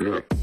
Yeah.